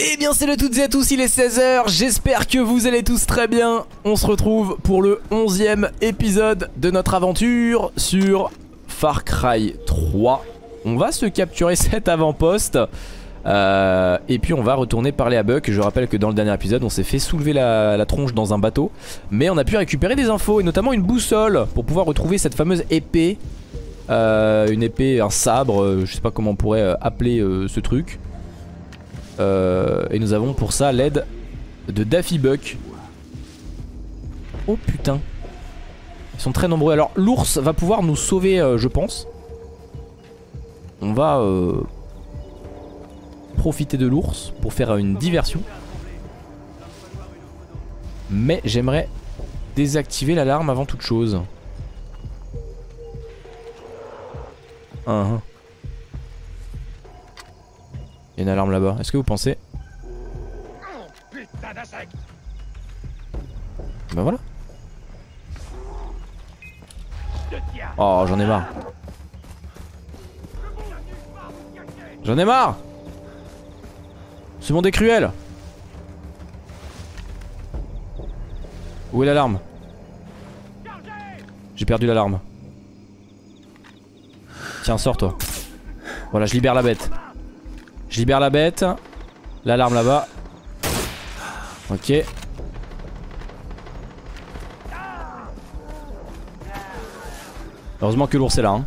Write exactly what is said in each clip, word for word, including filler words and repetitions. Eh bien salut à toutes et à tous, il est seize heures, j'espère que vous allez tous très bien. On se retrouve pour le onzième épisode de notre aventure sur Far Cry trois. On va se capturer cet avant-poste euh, et puis on va retourner parler à Buck. Je rappelle que dans le dernier épisode on s'est fait soulever la, la tronche dans un bateau, mais on a pu récupérer des infos et notamment une boussole pour pouvoir retrouver cette fameuse épée. euh, Une épée, un sabre, euh, je sais pas comment on pourrait euh, appeler euh, ce truc. Euh, et nous avons pour ça l'aide de Daffy Buck. Oh putain, ils sont très nombreux. Alors l'ours va pouvoir nous sauver, euh, je pense. On va euh, profiter de l'ours pour faire une diversion. Mais j'aimerais désactiver l'alarme avant toute chose. Ah uh-huh. Il y a une alarme là-bas, est-ce que vous pensez? Bah voilà. Oh, j'en ai marre. J'en ai marre. Ce monde est cruel. Où est l'alarme? J'ai perdu l'alarme. Tiens, sors toi. Voilà, je libère la bête. Je libère la bête. L'alarme là-bas. Ok. Heureusement que l'ours est là. Hein.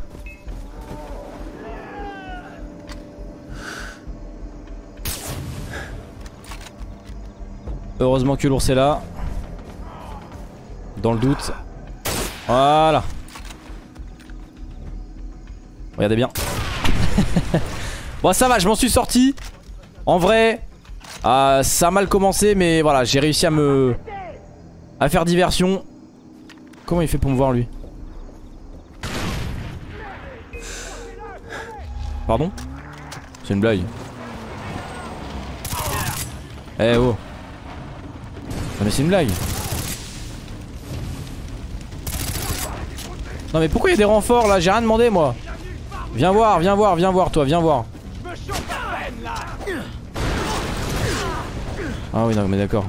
Heureusement que l'ours est là. Dans le doute. Voilà. Regardez bien. Bon ça va, je m'en suis sorti. En vrai euh, ça a mal commencé, mais voilà, j'ai réussi à me à faire diversion. Comment il fait pour me voir lui? Pardon? C'est une blague. Eh oh. Non mais c'est une blague. Non mais pourquoi il y a des renforts là? J'ai rien demandé moi. Viens voir, viens voir, viens voir toi, viens voir. Ah oui non mais d'accord.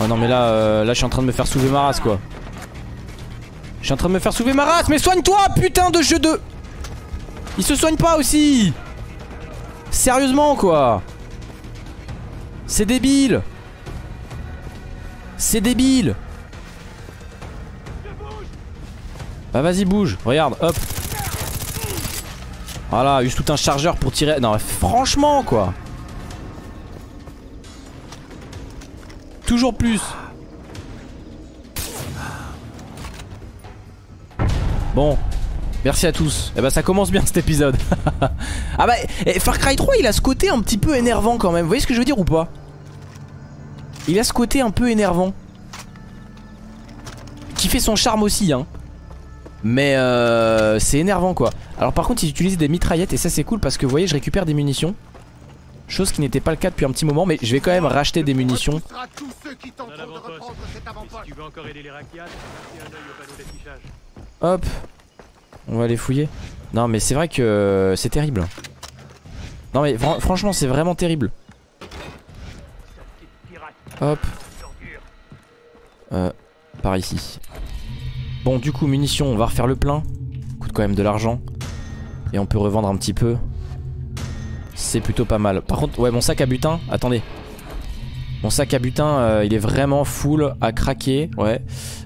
Oh non mais là euh, là je suis en train de me faire soulever ma race quoi. Je suis en train de me faire soulever ma race. Mais soigne-toi putain de jeu de... Il se soigne pas aussi. Sérieusement quoi. C'est débile. C'est débile. Bah vas-y bouge. Regarde hop. Voilà, use tout un chargeur pour tirer. Non franchement quoi. Toujours plus. Bon, merci à tous. Et bah ça commence bien cet épisode. Ah bah Far Cry trois il a ce côté un petit peu énervant quand même. Vous voyez ce que je veux dire ou pas? Il a ce côté un peu énervant qui fait son charme aussi hein. Mais euh, c'est énervant quoi. Alors par contre ils utilisent des mitraillettes et ça c'est cool parce que vous voyez je récupère des munitions. Chose qui n'était pas le cas depuis un petit moment, mais je vais quand même racheter des munitions. Hop, on va les fouiller. Non mais c'est vrai que c'est terrible. Non mais fr franchement c'est vraiment terrible. Hop. Euh, par ici. Bon du coup munitions, on va refaire le plein. Ça coûte quand même de l'argent. Et on peut revendre un petit peu. C'est plutôt pas mal. Par contre ouais mon sac à butin. Attendez. Mon sac à butin euh, il est vraiment full à craquer. Ouais.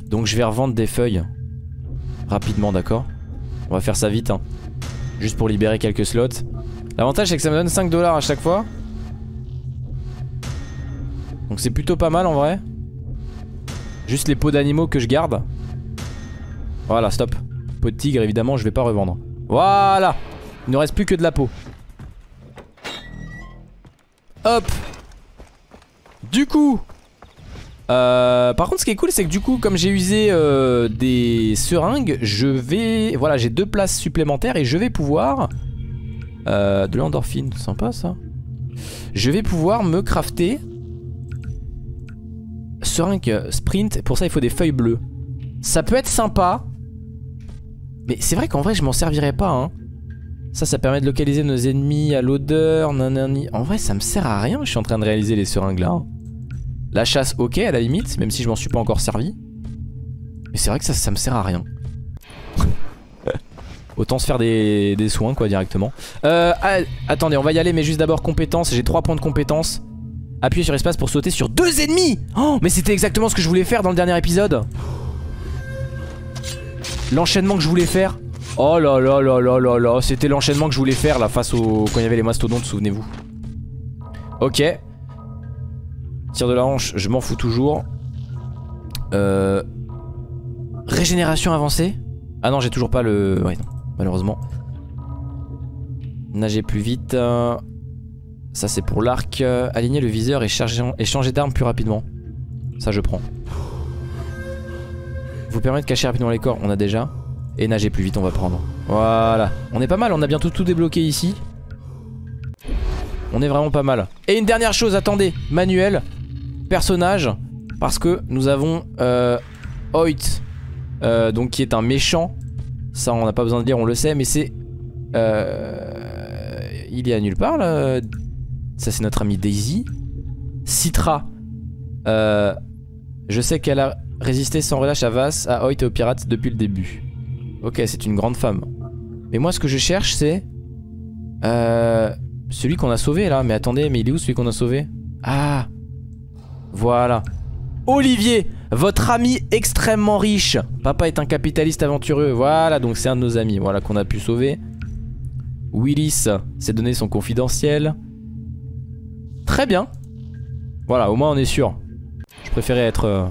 Donc je vais revendre des feuilles rapidement, d'accord. On va faire ça vite hein. Juste pour libérer quelques slots. L'avantage c'est que ça me donne cinq dollars à chaque fois. Donc c'est plutôt pas mal en vrai. Juste les peaux d'animaux que je garde. Voilà stop. Peau de tigre évidemment je vais pas revendre. Voilà. Il ne reste plus que de la peau. Hop. Du coup euh, par contre ce qui est cool c'est que du coup comme j'ai usé euh, des seringues, je vais... Voilà j'ai deux places supplémentaires et je vais pouvoir euh, de l'endorphine, sympa ça. Je vais pouvoir me crafter seringue sprint. Pour ça il faut des feuilles bleues. Ça peut être sympa. Mais c'est vrai qu'en vrai je m'en servirais pas hein. Ça, ça permet de localiser nos ennemis à l'odeur, nanani. En vrai, ça me sert à rien, je suis en train de réaliser les seringues là. La chasse, ok, à la limite, même si je m'en suis pas encore servi. Mais c'est vrai que ça, ça me sert à rien. Autant se faire des, des soins, quoi, directement. Euh, ah, attendez, on va y aller, mais juste d'abord compétences. J'ai trois points de compétences. Appuyez sur espace pour sauter sur deux ennemis. Oh, mais c'était exactement ce que je voulais faire dans le dernier épisode. L'enchaînement que je voulais faire. Oh là là là là là là. C'était l'enchaînement que je voulais faire, là, face au... quand il y avait les mastodontes, souvenez-vous. Ok. Tir de la hanche, je m'en fous toujours. Euh... Régénération avancée. Ah non, j'ai toujours pas le... Ouais, non, malheureusement. Nager plus vite. Ça, c'est pour l'arc. Aligner le viseur et, charger... et changer d'arme plus rapidement. Ça, je prends. Vous permet de cacher rapidement les corps, on a déjà. Et nager plus vite, on va prendre. Voilà. On est pas mal, on a bientôt tout débloqué ici. On est vraiment pas mal. Et une dernière chose, attendez. Manuel. Personnage. Parce que nous avons... Euh... Hoyt, euh, donc qui est un méchant, ça on n'a pas besoin de dire, on le sait, mais c'est, euh, il est à nulle part là, ça c'est notre amie Daisy, Citra, euh, je sais qu'elle a résisté sans relâche à Vaas, à Hoyt et aux pirates depuis le début. Ok, c'est une grande femme, mais moi ce que je cherche c'est, euh, celui qu'on a sauvé là, mais attendez, mais il est où celui qu'on a sauvé? Ah, voilà, Olivier! Votre ami extrêmement riche. Papa est un capitaliste aventureux. Voilà, donc c'est un de nos amis. Voilà, qu'on a pu sauver. Willis, ses données sont confidentielles. Très bien. Voilà, au moins on est sûr. Je préférais être, euh,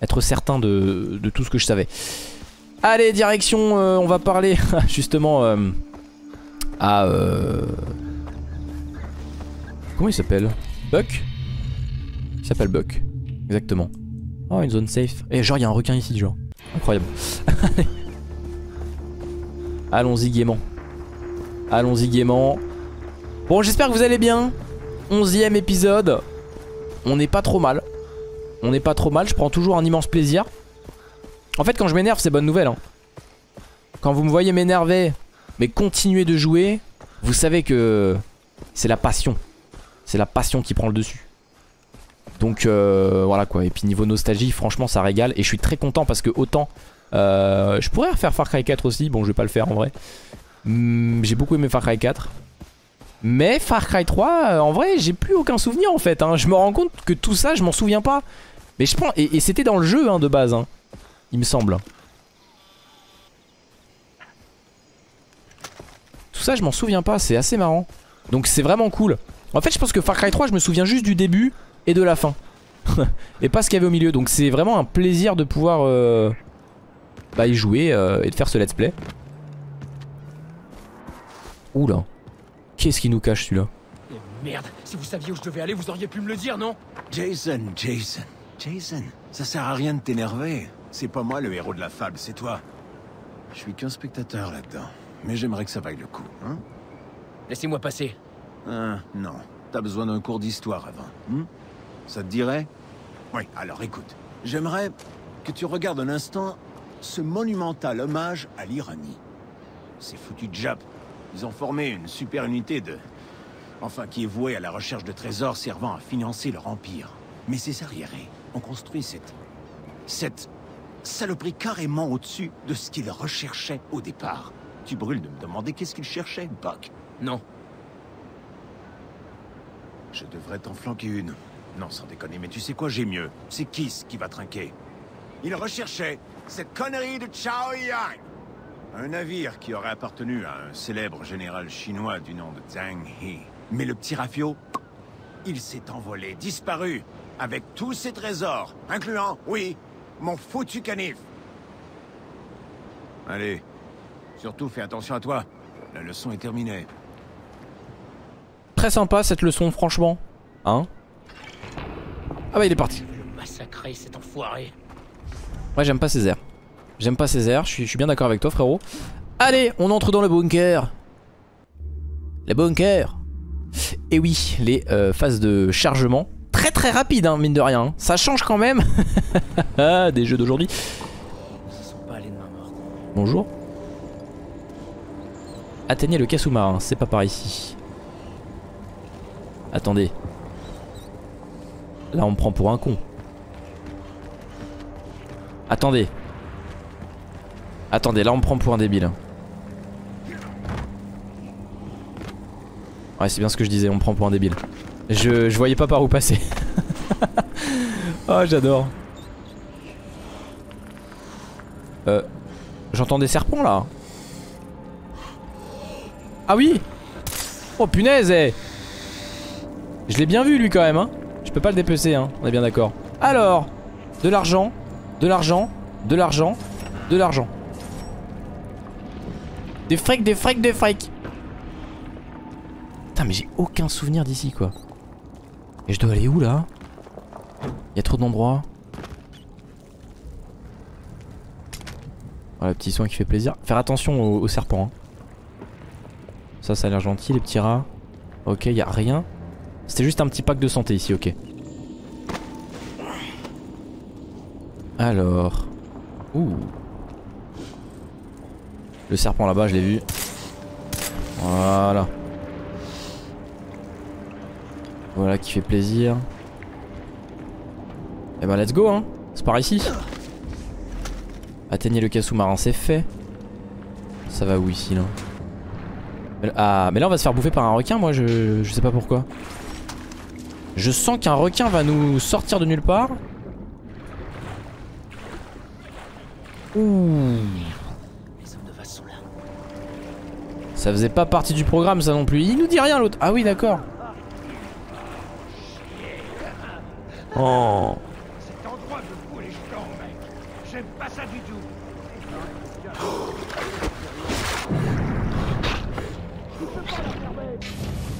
être certain de, de tout ce que je savais. Allez, direction, euh, on va parler justement euh, à... Euh... Comment il s'appelle? Buck? Il s'appelle Buck, exactement. Oh, une zone safe. Et genre, il y a un requin ici, genre. Incroyable. Allons-y gaiement. Allons-y gaiement. Bon, j'espère que vous allez bien. onzième épisode. On n'est pas trop mal. On n'est pas trop mal. Je prends toujours un immense plaisir. En fait, quand je m'énerve, c'est bonne nouvelle. Hein. Quand vous me voyez m'énerver, mais continuer de jouer, vous savez que c'est la passion. C'est la passion qui prend le dessus. Donc euh, voilà quoi, et puis niveau nostalgie franchement ça régale et je suis très content parce que autant euh, je pourrais refaire Far Cry quatre aussi, bon je vais pas le faire en vrai. Mmh, j'ai beaucoup aimé Far Cry quatre. Mais Far Cry trois euh, en vrai j'ai plus aucun souvenir en fait, hein. Je me rends compte que tout ça je m'en souviens pas. Mais je prends, et, et c'était dans le jeu hein, de base, hein, il me semble. Tout ça je m'en souviens pas, c'est assez marrant. Donc c'est vraiment cool. En fait je pense que Far Cry trois je me souviens juste du début. Et de la fin. Et pas ce qu'il y avait au milieu. Donc c'est vraiment un plaisir de pouvoir euh, bah, y jouer euh, et de faire ce let's play. Oula. Qu'est-ce qui nous cache celui-là? Merde, si vous saviez où je devais aller, vous auriez pu me le dire, non? Jason, Jason, Jason. Ça sert à rien de t'énerver. C'est pas moi le héros de la fable, c'est toi. Je suis qu'un spectateur là-dedans. Mais j'aimerais que ça vaille le coup, hein. Laissez-moi passer. Ah, non. T'as besoin d'un cours d'histoire avant, hein? Ça te dirait? Oui, alors écoute. J'aimerais que tu regardes un instant ce monumental hommage à l'Iranie. Ces foutus Japs, ils ont formé une super unité de... Enfin, qui est vouée à la recherche de trésors servant à financer leur empire. Mais ces arriérés ont construit cette... Cette saloperie carrément au-dessus de ce qu'ils recherchaient au départ. Tu brûles de me demander qu'est-ce qu'ils cherchaient, Buck? Non. Je devrais t'en flanquer une. Non, sans déconner, mais tu sais quoi, j'ai mieux. C'est Kiss qui va trinquer. Il recherchait cette connerie de Chaoyang. Un navire qui aurait appartenu à un célèbre général chinois du nom de Zhang He. Mais le petit rafio, il s'est envolé, disparu, avec tous ses trésors, incluant, oui, mon foutu canif. Allez, surtout fais attention à toi. La leçon est terminée. Très sympa cette leçon, franchement. Hein? Ah bah il est parti. Massacrer cet enfoiré. Ouais, j'aime pas ces airs. J'aime pas ces airs, je suis, je suis bien d'accord avec toi frérot. Allez, on entre dans le bunker. Le bunker. Et oui, les euh, phases de chargement. Très très rapide, hein, mine de rien. Ça change quand même. Des jeux d'aujourd'hui. Bonjour. Atteignez le cas sous-marin, c'est pas par ici. Attendez. Là on me prend pour un con. Attendez. Attendez, là on me prend pour un débile. Ouais, c'est bien ce que je disais, on me prend pour un débile. Je, je voyais pas par où passer. Oh, j'adore. Euh, j'entends des serpents là. Ah oui. Oh punaise, eh. Je l'ai bien vu lui quand même hein. Je peux pas le dépecer hein, on est bien d'accord. Alors, de l'argent, de l'argent, de l'argent, de l'argent. Des frics, des frics, des frics. Putain mais j'ai aucun souvenir d'ici quoi. Et je dois aller où là? Y'a trop d'endroits. Voilà, petit soin qui fait plaisir. Faire attention aux, aux serpents hein. Ça ça a l'air gentil les petits rats. Ok, y'a rien. C'était juste un petit pack de santé ici, ok. Alors... Ouh. Le serpent là-bas, je l'ai vu. Voilà. Voilà qui fait plaisir. Eh ben let's go hein. C'est par ici. Atteignez le cas sous-marin, c'est fait. Ça va où ici là? Ah mais là on va se faire bouffer par un requin, moi je, je sais pas pourquoi. Je sens qu'un requin va nous sortir de nulle part. Ouh. Ça faisait pas partie du programme ça non plus. Il nous dit rien l'autre. Ah oui d'accord. Oh.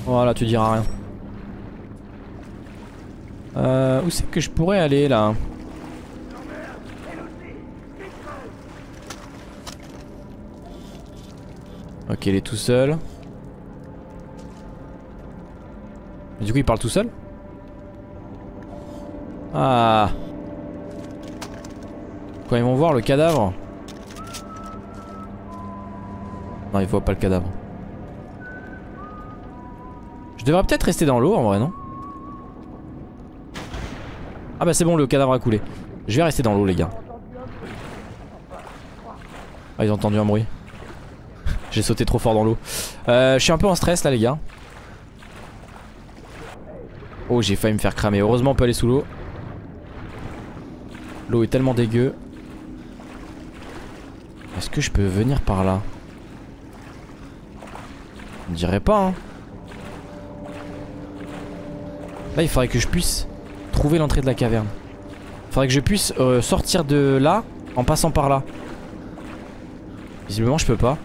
Voilà, tu diras rien. Euh, où c'est que je pourrais aller là? Ok, il est tout seul. Du coup, il parle tout seul? Ah. Quand ils vont voir le cadavre. Non, ils voient pas le cadavre. Je devrais peut-être rester dans l'eau en vrai, non? Ah bah c'est bon, le cadavre a coulé. Je vais rester dans l'eau les gars. Ah ils ont entendu un bruit. J'ai sauté trop fort dans l'eau. euh, Je suis un peu en stress là les gars. Oh j'ai failli me faire cramer, heureusement on peut aller sous l'eau. L'eau est tellement dégueu. Est-ce que je peux venir par là? On dirait pas hein. Là il faudrait que je puisse trouver l'entrée de la caverne. Il faudrait que je puisse euh, sortir de là en passant par là. Visiblement je peux pas.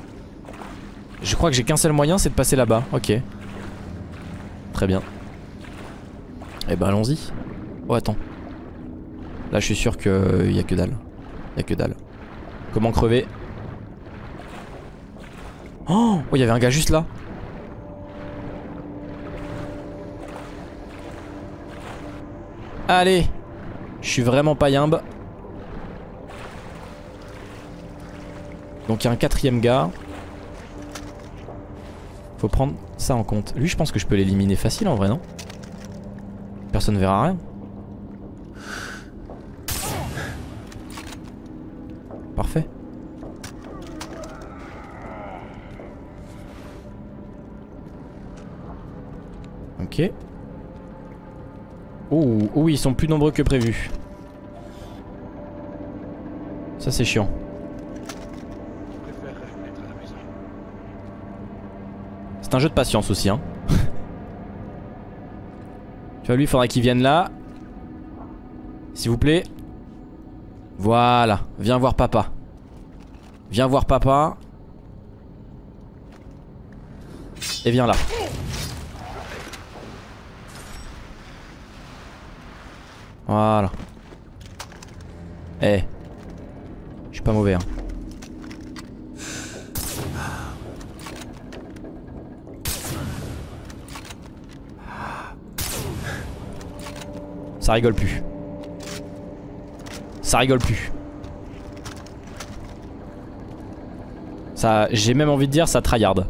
Je crois que j'ai qu'un seul moyen, c'est de passer là-bas. Ok. Très bien. Eh ben allons-y. Oh attends. Là je suis sûr qu'il euh, y a que dalle. Il y a que dalle. Comment crever? Oh, il oh, y avait un gars juste là. Allez, je suis vraiment pas yimbe. Donc il y a un quatrième gars. Faut prendre ça en compte. Lui je pense que je peux l'éliminer facile en vrai non? Personne verra rien. Parfait. Ok. Oh, oh ils sont plus nombreux que prévu. Ça c'est chiant. C'est un jeu de patience aussi hein. Tu vois lui il faudra qu'il vienne là. S'il vous plaît. Voilà, viens voir papa. Viens voir papa. Et viens là. Voilà. Eh. Hey. Je suis pas mauvais hein. Ça rigole plus. Ça rigole plus. Ça, j'ai même envie de dire ça tryhard.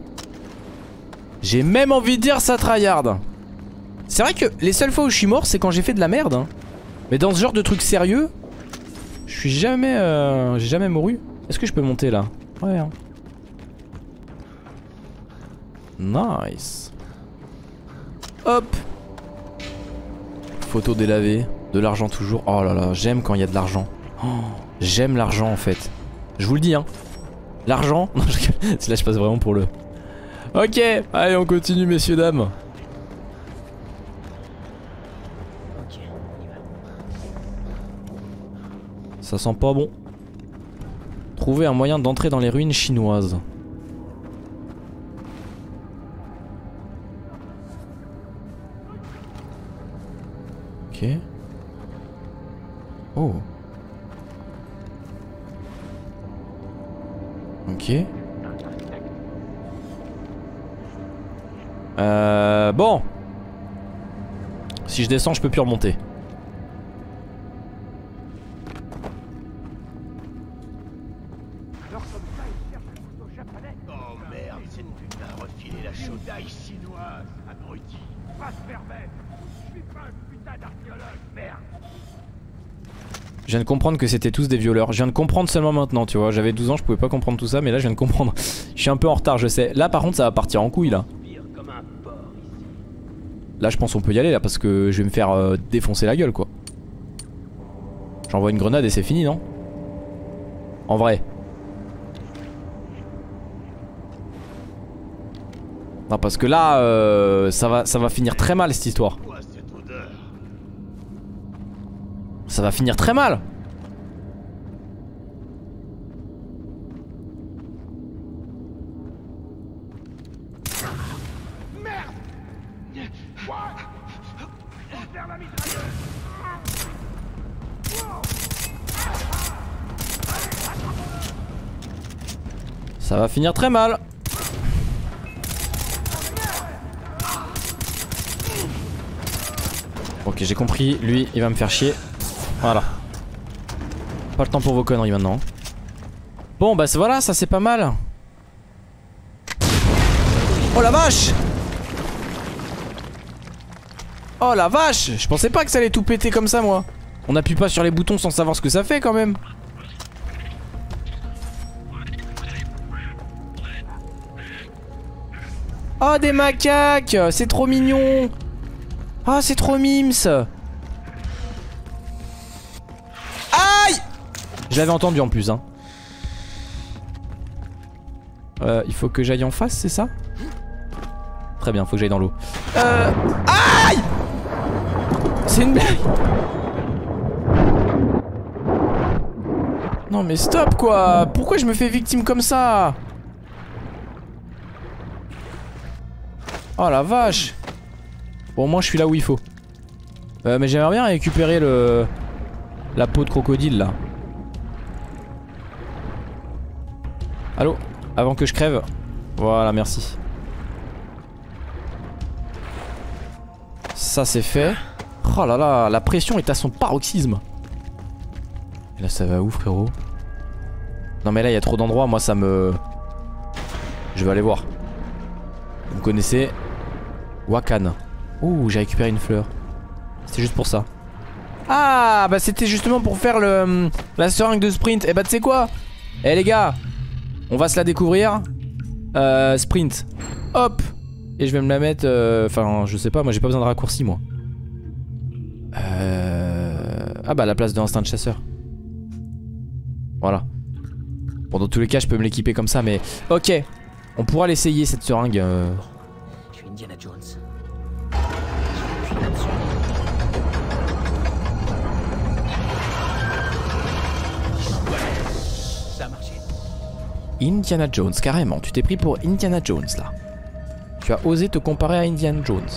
J'ai même envie de dire ça tryhard. C'est vrai que les seules fois où je suis mort, c'est quand j'ai fait de la merde. Hein. Mais dans ce genre de truc sérieux, je suis jamais... Euh, j'ai jamais mouru. Est-ce que je peux monter là? Ouais. Hein. Nice. Hop. Photo délavée. De l'argent toujours. Oh là là, j'aime quand il y a de l'argent. Oh, j'aime l'argent en fait. Je vous le dis hein. L'argent. Non, je... Là je passe vraiment pour le... Ok, allez on continue messieurs dames. Ça sent pas bon. Trouver un moyen d'entrer dans les ruines chinoises. Ok. Oh. Ok. Euh, bon. Si je descends, je peux plus remonter. Je viens de comprendre que c'était tous des violeurs. Je viens de comprendre seulement maintenant, tu vois. J'avais douze ans, je pouvais pas comprendre tout ça, mais là je viens de comprendre. Je suis un peu en retard, je sais. Là par contre ça va partir en couille là. Là je pense on peut y aller là parce que je vais me faire euh, défoncer la gueule quoi. J'envoie une grenade et c'est fini non? En vrai. Non parce que là euh, ça va, ça va finir très mal cette histoire. Ça va finir très mal. Ça va finir très mal. Ok, j'ai compris, lui il va me faire chier. Voilà. Pas le temps pour vos conneries maintenant. Bon bah voilà, ça c'est pas mal. Oh la vache. Oh la vache. Je pensais pas que ça allait tout péter comme ça moi. On appuie pas sur les boutons sans savoir ce que ça fait quand même. Oh des macaques. C'est trop mignon. Ah oh, c'est trop mimes. Je l'avais entendu en plus hein. Euh, il faut que j'aille en face, c'est ça? Très bien, faut que j'aille dans l'eau. Euh... Aïe! C'est une blague! Non mais stop quoi! Pourquoi je me fais victime comme ça? Oh la vache! Bon au moins je suis là où il faut. Euh, mais j'aimerais bien récupérer le... la peau de crocodile là. Allô? Avant que je crève. Voilà, merci. Ça c'est fait. Oh là là, la pression est à son paroxysme. Et là ça va où frérot? Non mais là il y a trop d'endroits, moi ça me... Je vais aller voir. Vous me connaissez? Wakan. Ouh, j'ai récupéré une fleur. C'est juste pour ça. Ah bah c'était justement pour faire le... la seringue de sprint. Et bah tu sais quoi? Eh les gars, on va se la découvrir. Euh, sprint. Hop. Et je vais me la mettre... Enfin, euh, je sais pas, moi j'ai pas besoin de raccourci, moi. Euh... Ah bah, à la place de l'instinct de chasseur. Voilà. Bon, dans tous les cas, je peux me l'équiper comme ça, mais... Ok. On pourra l'essayer, cette seringue. Euh... Je suis Indiana Jones. Indiana Jones, carrément, tu t'es pris pour Indiana Jones là. Tu as osé te comparer à Indiana Jones.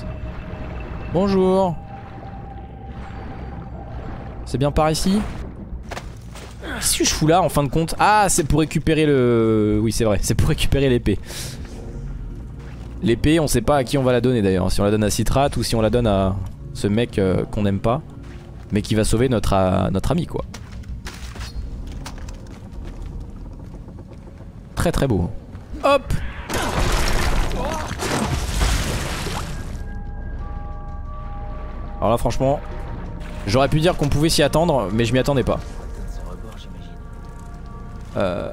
Bonjour. C'est bien par ici? Qu'est-ce que je fous là en fin de compte? Ah c'est pour récupérer le... Oui c'est vrai, c'est pour récupérer l'épée. L'épée on sait pas à qui on va la donner d'ailleurs. Si on la donne à Citra ou si on la donne à ce mec euh, qu'on n'aime pas. Mais qui va sauver notre, à... notre ami quoi. Très très beau. Hop. Alors là franchement, j'aurais pu dire qu'on pouvait s'y attendre, mais je m'y attendais pas. Euh...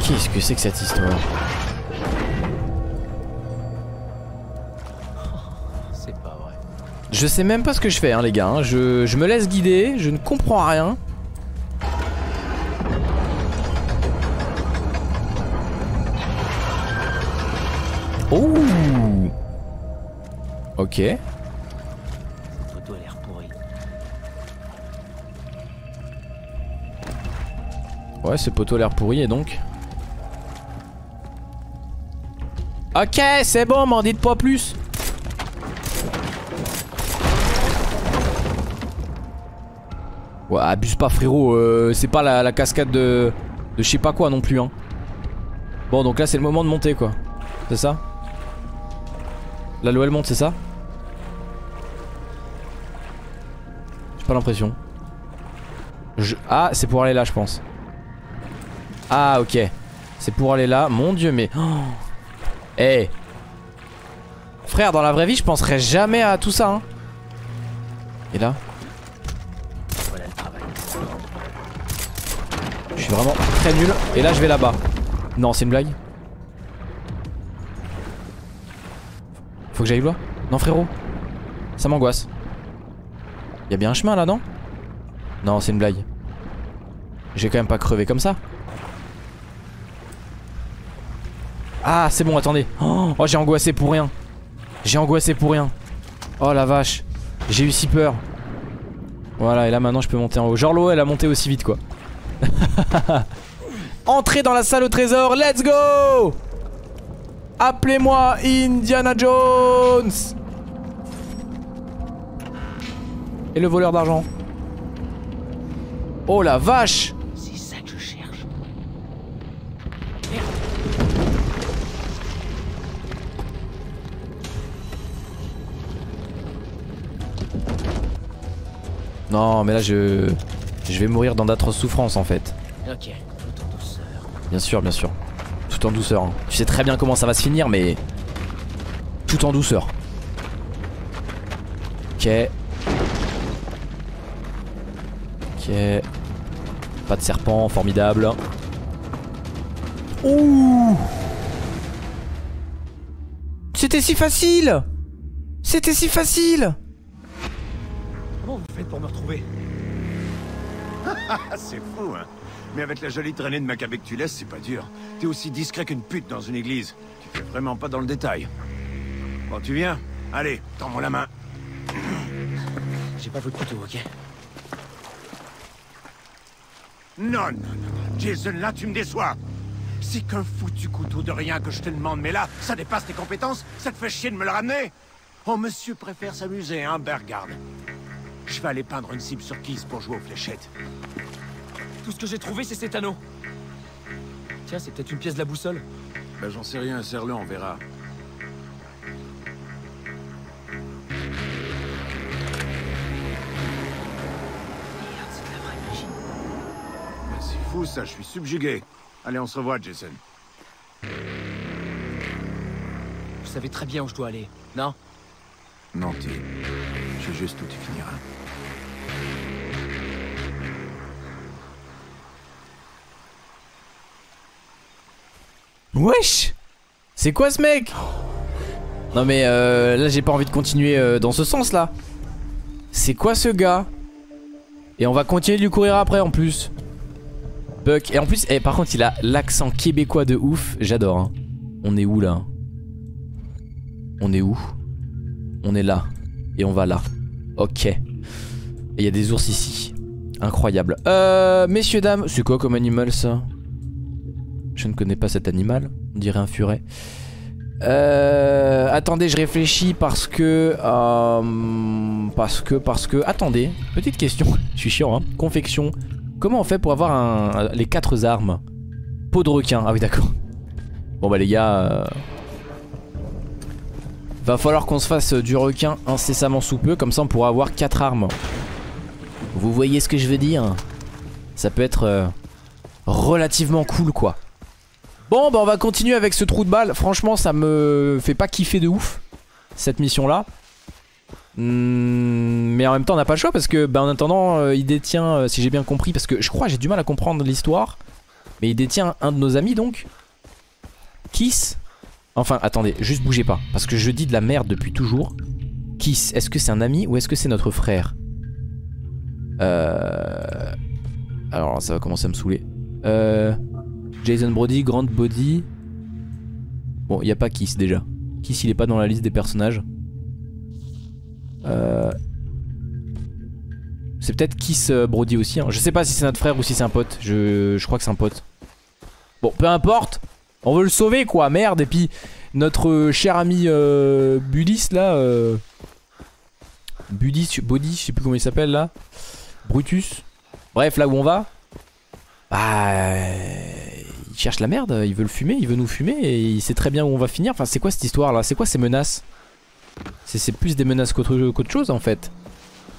Qu'est-ce que c'est que cette histoire? C'est pas vrai. Je sais même pas ce que je fais hein les gars, hein. Je, je me laisse guider, je ne comprends rien. Oh. Ok. Cette photo a l'air pourrie. Ouais, ce poteau a l'air pourri et donc. Ok, c'est bon, m'en dites pas plus. Ouais, abuse pas frérot, euh, c'est pas la, la cascade de, de je sais pas quoi non plus hein. Bon donc là c'est le moment de monter quoi, c'est ça? Là l'eau elle monte, c'est ça? J'ai pas l'impression. Je... Ah, c'est pour aller là, je pense. Ah, ok. C'est pour aller là. Mon dieu, mais. Eh oh hey. Frère, dans la vraie vie, je penserais jamais à tout ça. Hein. Et là? Je suis vraiment très nul. Et là, je vais là-bas. Non, c'est une blague? Faut que j'aille là? Non, frérot. Ça m'angoisse. Y'a bien un chemin là, non? Non, c'est une blague. J'ai quand même pas crevé comme ça. Ah, c'est bon, attendez. Oh, j'ai angoissé pour rien. J'ai angoissé pour rien. Oh la vache. J'ai eu si peur. Voilà, et là maintenant je peux monter en haut. Genre l'eau elle a monté aussi vite quoi. Entrez dans la salle au trésor, let's go! Appelez-moi Indiana Jones! Et le voleur d'argent. Oh la vache! C'est ça que je cherche. Merde. Non mais là je... Je vais mourir dans d'atroces souffrances en fait. Ok, tout en douceur. Bien sûr, bien sûr. Tout en douceur. Hein. Tu sais très bien comment ça va se finir mais... Tout en douceur. Ok. Ok. Pas de serpent, formidable. Ouh! C'était si facile! C'était si facile! Comment vous faites pour me retrouver? C'est fou, hein? Mais avec la jolie traînée de macabre que tu laisses, c'est pas dur. T'es aussi discret qu'une pute dans une église. Tu fais vraiment pas dans le détail. Bon, tu viens? Allez, tends-moi la main. J'ai pas votre couteau, ok? Non, non, non, Jason, là, tu me déçois. C'est qu'un foutu couteau de rien que je te demande, mais là, ça dépasse tes compétences, ça te fait chier de me le ramener? Oh, monsieur préfère s'amuser, hein, ben regarde. Je vais aller peindre une cible surprise pour jouer aux fléchettes. Tout ce que j'ai trouvé, c'est cet anneau. Tiens, c'est peut-être une pièce de la boussole. Bah, j'en sais rien, serre-le, on verra. Fou ça, je suis subjugué. Allez, on se revoit, Jason. Vous savez très bien où je dois aller, non? Non, tu... Je sais juste où tu finiras. Wesh! C'est quoi ce mec? Non mais euh, là, j'ai pas envie de continuer euh, dans ce sens-là. C'est quoi ce gars? Et on va continuer de lui courir après, en plus. Buck. Et en plus, eh, par contre, il a l'accent québécois de ouf. J'adore. Hein. On est où là? On est où? On est là. Et on va là. Ok. Et il y a des ours ici. Incroyable. Euh, messieurs, dames. C'est quoi comme animal ça? Je ne connais pas cet animal. On dirait un furet. Euh, attendez, je réfléchis parce que. Euh, parce que, parce que. Attendez. Petite question. Je suis chiant, hein. Confection. Comment on fait pour avoir un, les quatre armes? Peau de requin, ah oui d'accord. Bon bah les gars euh... va falloir qu'on se fasse du requin incessamment sous peu. Comme ça on pourra avoir quatre armes. Vous voyez ce que je veux dire? Ça peut être euh, relativement cool quoi. Bon bah on va continuer avec ce trou de balle. Franchement ça me fait pas kiffer de ouf cette mission là. Mmh, mais en même temps on n'a pas le choix parce que bah, en attendant euh, il détient euh, si j'ai bien compris, parce que je crois j'ai du mal à comprendre l'histoire, mais il détient un de nos amis donc Kiss. Enfin attendez, juste bougez pas parce que je dis de la merde depuis toujours. Kiss, est-ce que c'est un ami ou est-ce que c'est notre frère? Euh... Alors ça va commencer à me saouler. Euh... Jason Brody, Grand Body. Bon, il n'y a pas Kiss déjà. Kiss il est pas dans la liste des personnages. Euh... C'est peut-être Kiss Brody aussi hein. Je sais pas si c'est notre frère ou si c'est un pote. Je, je crois que c'est un pote. Bon peu importe, on veut le sauver quoi, merde. Et puis notre cher ami euh, Budis là euh... Budis, Body, je sais plus comment il s'appelle là, Brutus. Bref là où on va, bah il cherche la merde, il veut le fumer, il veut nous fumer. Et il sait très bien où on va finir. Enfin c'est quoi cette histoire là, c'est quoi ces menaces? C'est plus des menaces qu'autre qu'autre chose en fait.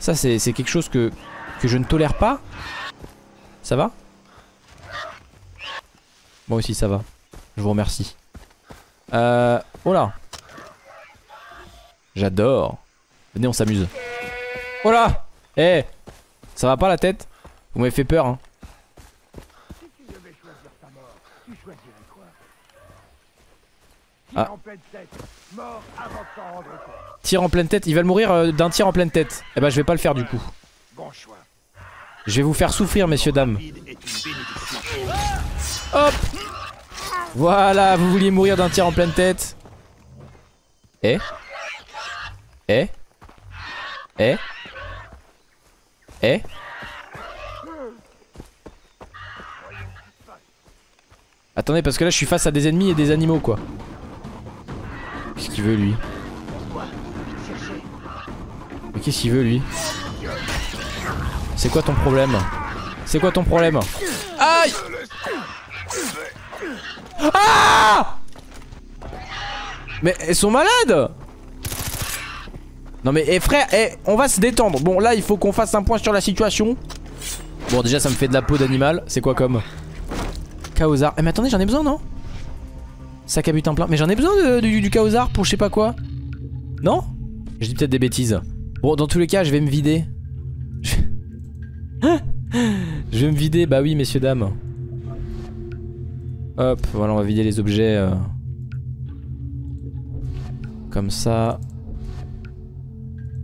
Ça c'est quelque chose que, que je ne tolère pas. Ça va? Moi aussi ça va. Je vous remercie. Euh... Oh là. J'adore. Venez on s'amuse. Oh là. Eh hey. Ça va pas la tête? Vous m'avez fait peur hein. Ah. Tir en pleine tête, ils veulent mourir d'un tir en pleine tête. Eh ben je vais pas le faire du coup. Je vais vous faire souffrir messieurs dames. Hop. Voilà, vous vouliez mourir d'un tir en pleine tête. Eh Eh Eh Eh Attendez parce que là je suis face à des ennemis et des animaux quoi. Qu'est-ce qu'il veut lui? Mais qu'est-ce qu'il veut lui? C'est quoi ton problème? C'est quoi ton problème? Aïe! Ah! Mais elles sont malades! Non mais eh, frère, eh, on va se détendre. Bon là il faut qu'on fasse un point sur la situation. Bon déjà ça me fait de la peau d'animal. C'est quoi comme Chaosard? Eh mais attendez j'en ai besoin non? Sac à butin plein. Mais j'en ai besoin de, du, du Chaosard pour je sais pas quoi. Non? Je dis peut-être des bêtises. Bon dans tous les cas je vais me vider. Je... je vais me vider. Bah oui messieurs dames. Hop voilà on va vider les objets euh... comme ça.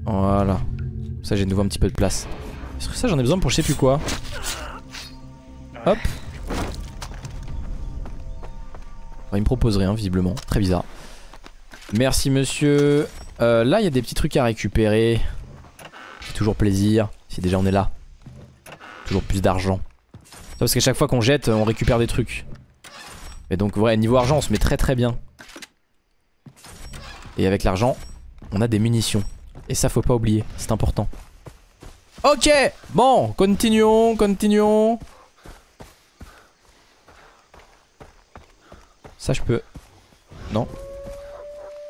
Voilà. Ça j'ai de nouveau un petit peu de place. Est-ce que ça j'en ai besoin pour je sais plus quoi? Hop. Il me propose rien visiblement, très bizarre. Merci monsieur. euh, Là il y a des petits trucs à récupérer. C'est toujours plaisir. Si déjà on est là. Toujours plus d'argent. Parce qu'à chaque fois qu'on jette on récupère des trucs. Et donc ouais niveau argent on se met très très bien. Et avec l'argent on a des munitions. Et ça faut pas oublier, c'est important. Ok bon continuons, continuons. Ça je peux... Non.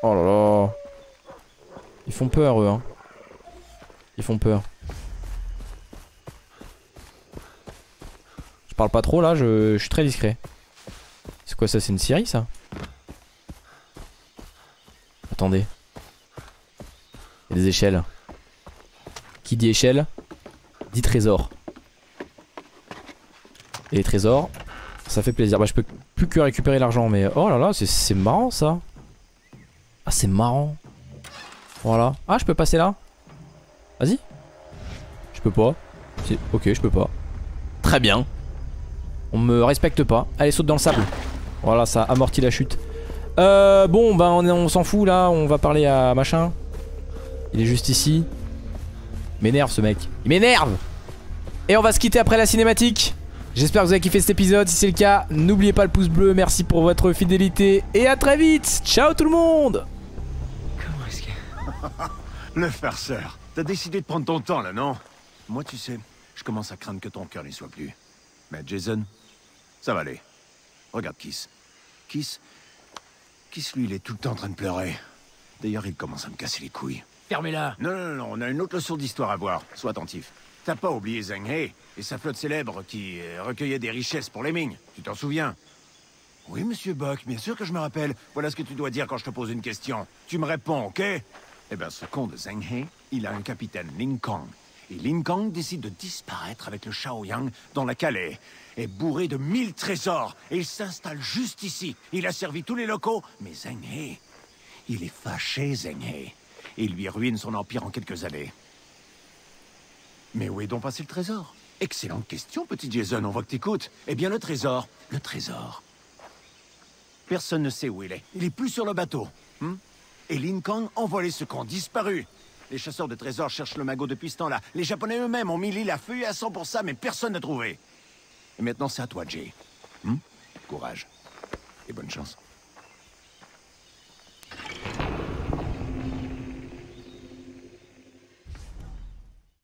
Oh là là. Ils font peur eux hein. Ils font peur. Je parle pas trop là, je, je suis très discret. C'est quoi ça, c'est une série ça? Attendez. Il y a des échelles. Qui dit échelle dit trésor. Et les trésors, ça fait plaisir. Bah je peux plus que récupérer l'argent mais oh là là c'est marrant ça. Ah c'est marrant. Voilà. Ah je peux passer là. Vas-y. Je peux pas. Ok je peux pas. Très bien. On me respecte pas. Allez saute dans le sable. Voilà ça amortit la chute. Euh bon bah on, on s'en fout là. On va parler à machin. Il est juste ici. Il m'énerve ce mec. Il m'énerve. Et on va se quitter après la cinématique. J'espère que vous avez kiffé cet épisode, si c'est le cas, n'oubliez pas le pouce bleu, merci pour votre fidélité et à très vite. Ciao tout le monde. Comment est-ce que... Le farceur, t'as décidé de prendre ton temps là, non? Moi tu sais, je commence à craindre que ton cœur n'y soit plus. Mais Jason, ça va aller. Regarde Kiss. Kiss... Kiss lui, il est tout le temps en train de pleurer. D'ailleurs il commence à me casser les couilles. Fermez-la. Non, non, non, on a une autre leçon d'histoire à voir, sois attentif. T'as pas oublié Zheng He et sa flotte célèbre qui recueillait des richesses pour les Ming, tu t'en souviens? Oui, monsieur Buck, bien sûr que je me rappelle. Voilà ce que tu dois dire quand je te pose une question. Tu me réponds, ok? Eh bien, ce con de Zheng He, il a un capitaine, Lin Kong. Et Lin Kong décide de disparaître avec le Shaoyang dans la Calais. Est bourré de mille trésors, et il s'installe juste ici. Il a servi tous les locaux, mais Zheng He, il est fâché, Zheng He. Et il lui ruine son empire en quelques années. Mais où est donc passé le trésor? Excellente question, petit Jason, on voit que t'écoutes. Eh bien, le trésor, le trésor... Personne ne sait où il est. Il est plus sur le bateau. Hmm? Et Lin Kong envolé ce camp, disparu. Les chasseurs de trésors cherchent le magot depuis ce temps-là. Les Japonais eux-mêmes ont mis l'île à feu et à sang pour ça, mais personne n'a trouvé. Et maintenant, c'est à toi, Jay. Hmm? Courage. Et bonne chance.